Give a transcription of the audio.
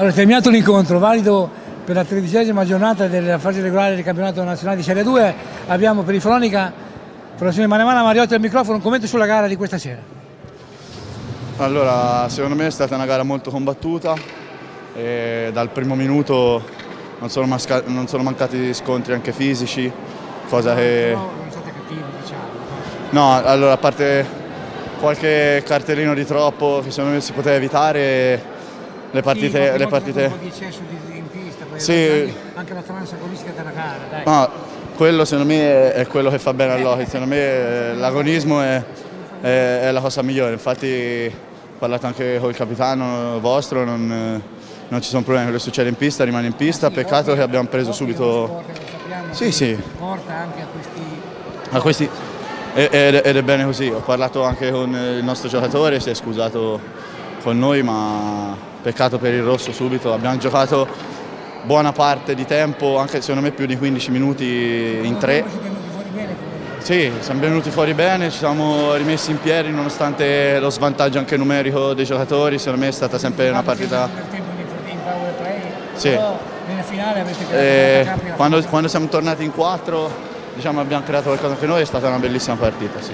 Allora, terminato l'incontro, valido per la 13ª giornata della fase regolare del campionato nazionale di Serie 2, abbiamo per il Fronica, Fondazione Manemana, Mariotti al microfono, un commento sulla gara di questa sera. Allora, secondo me è stata una gara molto combattuta, e dal primo minuto non sono mancati scontri anche fisici, cosa che... No, non siete cattivi, diciamo. No, allora, a parte qualche cartellino di troppo che secondo me si poteva evitare, le partite... Sì. Anche la transa agonistica della gara, dai. Ma quello secondo me è quello che fa bene all'occhio, secondo me l'agonismo è la cosa migliore, infatti ho parlato anche col capitano vostro, non ci sono problemi, quello che succede in pista rimane in pista, sì, peccato che abbiamo preso subito... Sì. Porta anche a questi... Ed è bene così, ho parlato anche con il nostro giocatore, si è scusato con noi, ma peccato per il rosso subito, abbiamo giocato buona parte di tempo, anche secondo me più di 15 minuti in tre. Sì, siamo venuti fuori bene, ci siamo rimessi in piedi nonostante lo svantaggio anche numerico dei giocatori, secondo me è stata sempre una partita... Sì. Nella finale avete creato quando siamo tornati in 4, diciamo, abbiamo creato qualcosa anche noi, è stata una bellissima partita, sì.